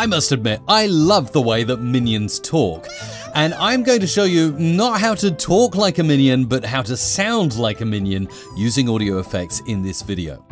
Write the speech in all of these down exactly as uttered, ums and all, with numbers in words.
I must admit, I love the way that minions talk. And I'm going to show you not how to talk like a minion, but how to sound like a minion using audio effects in this video.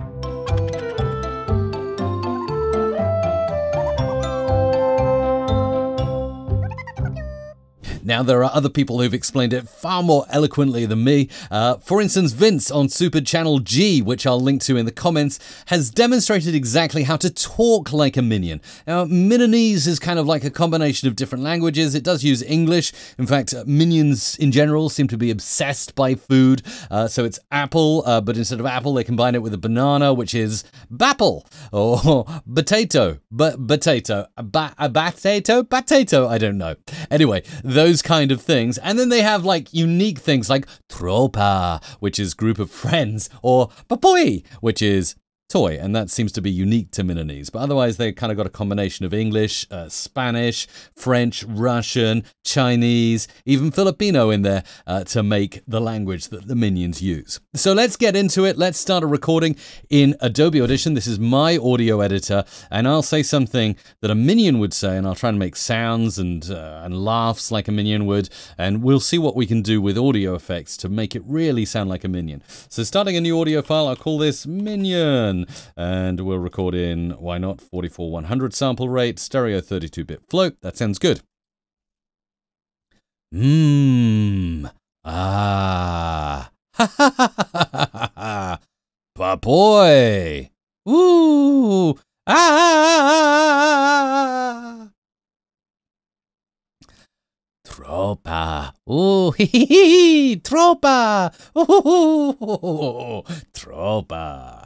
Now, there are other people who've explained it far more eloquently than me. Uh, for instance, Vince on Super Channel G, which I'll link to in the comments, has demonstrated exactly how to talk like a minion. Now, Minionese is kind of like a combination of different languages. It does use English. In fact, minions in general seem to be obsessed by food. Uh, so it's apple, uh, but instead of apple, they combine it with a banana, which is bapple or potato, but potato, ba potato, potato. I don't know. Anyway, those kind of things. And then they have like unique things like tropa, which is group of friends, or papoi, which is toy, and that seems to be unique to Minionese. But otherwise, they've kind of got a combination of English, uh, Spanish, French, Russian, Chinese, even Filipino in there uh, to make the language that the minions use. So let's get into it. Let's start a recording in Adobe Audition. This is my audio editor, and I'll say something that a minion would say, and I'll try and make sounds and, uh, and laughs like a minion would, and we'll see what we can do with audio effects to make it really sound like a minion. So starting a new audio file, I'll call this Minion. And we'll record in, why not, forty-four one hundred sample rate, stereo thirty-two bit float. That sounds good. Mmm. Ah. Ha ha ha ha ha ha. Papoy. Ooh. Ah. Tropa. Ooh. Hee hee hee. Tropa. Ooh. Tropa.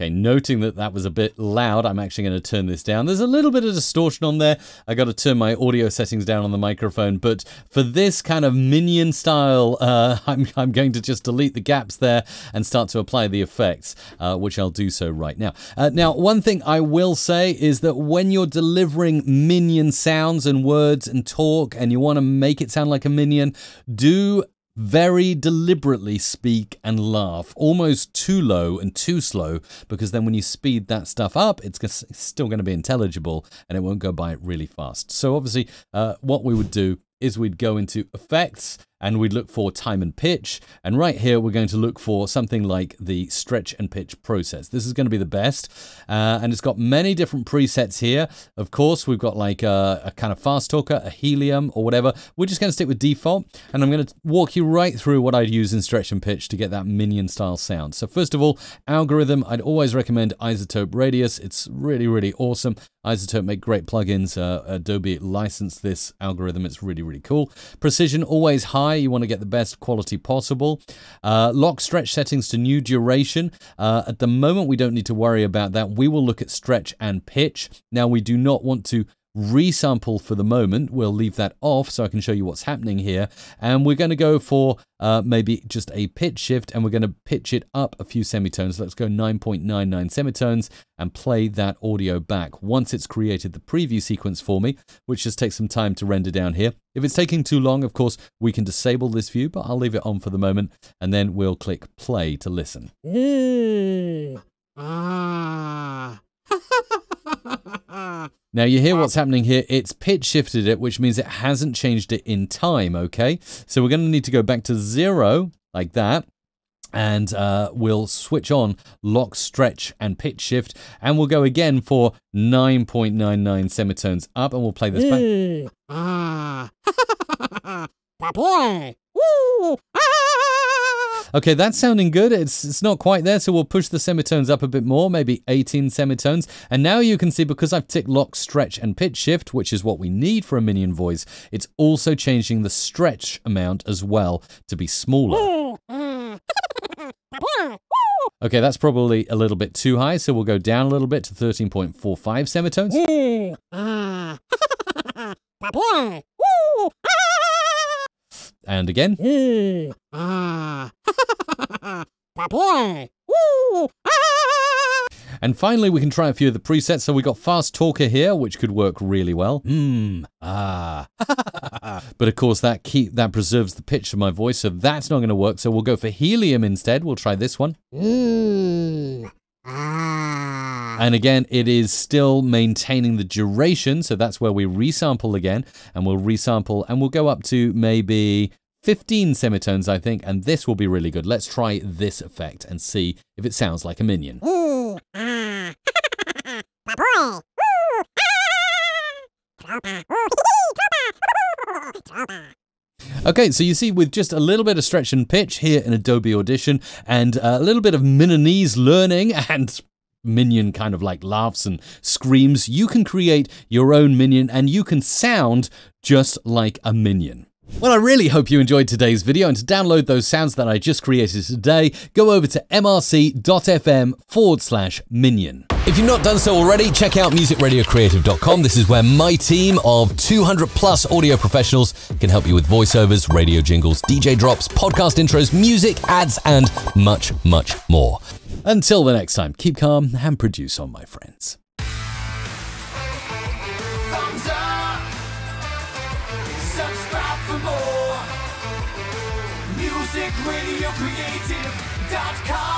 Okay, noting that that was a bit loud, I'm actually going to turn this down. There's a little bit of distortion on there. I got to turn my audio settings down on the microphone, but for this kind of minion style, uh, I'm, I'm going to just delete the gaps there and start to apply the effects, uh, which I'll do so right now. Uh, now, one thing I will say is that when you're delivering minion sounds and words and talk, and you want to make it sound like a minion, do very deliberately speak and laugh, almost too low and too slow, because then when you speed that stuff up, it's still going to be intelligible and it won't go by really fast. So obviously uh, what we would do is we'd go into effects and we'd look for time and pitch. And right here, we're going to look for something like the stretch and pitch process. This is going to be the best. Uh, and it's got many different presets here. Of course, we've got like a, a kind of fast talker, a helium or whatever. We're just going to stick with default. And I'm going to walk you right through what I'd use in stretch and pitch to get that minion style sound. So first of all, algorithm, I'd always recommend iZotope Radius. It's really, really awesome. iZotope make great plugins. Uh, Adobe licensed this algorithm. It's really, really cool. Precision, always high. You want to get the best quality possible. Uh, lock stretch settings to new duration. Uh, at the moment, we don't need to worry about that. We will look at stretch and pitch. Now, we do not want to resample for the moment. We'll leave that off so I can show you what's happening here. And we're going to go for uh, maybe just a pitch shift, and we're going to pitch it up a few semitones. Let's go nine point nine nine semitones and play that audio back once it's created the preview sequence for me, which just takes some time to render down here. If it's taking too long, of course, we can disable this view, but I'll leave it on for the moment, and then we'll click play to listen. Ooh. Ah. Now you hear what's happening here. It's pitch shifted it, which means it hasn't changed it in time, okay? So we're going to need to go back to zero, like that, and uh, we'll switch on lock, stretch, and pitch shift, and we'll go again for nine point nine nine semitones up, and we'll play this back. Ah. Papoy. Woo. Okay, that's sounding good. It's, it's not quite there, so we'll push the semitones up a bit more, maybe eighteen semitones. And now you can see, because I've ticked lock, stretch, and pitch shift, which is what we need for a minion voice, it's also changing the stretch amount as well to be smaller. Okay, that's probably a little bit too high, so we'll go down a little bit to thirteen point four five semitones. And again. Ooh, ah. Ooh, ah. And finally, we can try a few of the presets. So we got fast talker here, which could work really well. Mm, ah. But of course, that keep that preserves the pitch of my voice, so that's not going to work. So we'll go for helium instead. We'll try this one. Ooh, Ah. And again, it is still maintaining the duration. So that's where we resample again, and we'll resample and we'll go up to maybe fifteen semitones, I think, and this will be really good. Let's try this effect and see if it sounds like a minion. Ooh, ah. Ooh, ah. Okay, so you see, with just a little bit of stretch and pitch here in Adobe Audition and a little bit of Minionese learning and Minion kind of like laughs and screams, you can create your own Minion and you can sound just like a Minion. Well, I really hope you enjoyed today's video, and to download those sounds that I just created today, go over to mrc.fm forward slash minion. If you've not done so already, check out music radio creative dot com. This is where my team of two hundred plus audio professionals can help you with voiceovers, radio jingles, D J drops, podcast intros, music, ads, and much, much more. Until the next time, keep calm and produce on, my friends. music radio creative dot com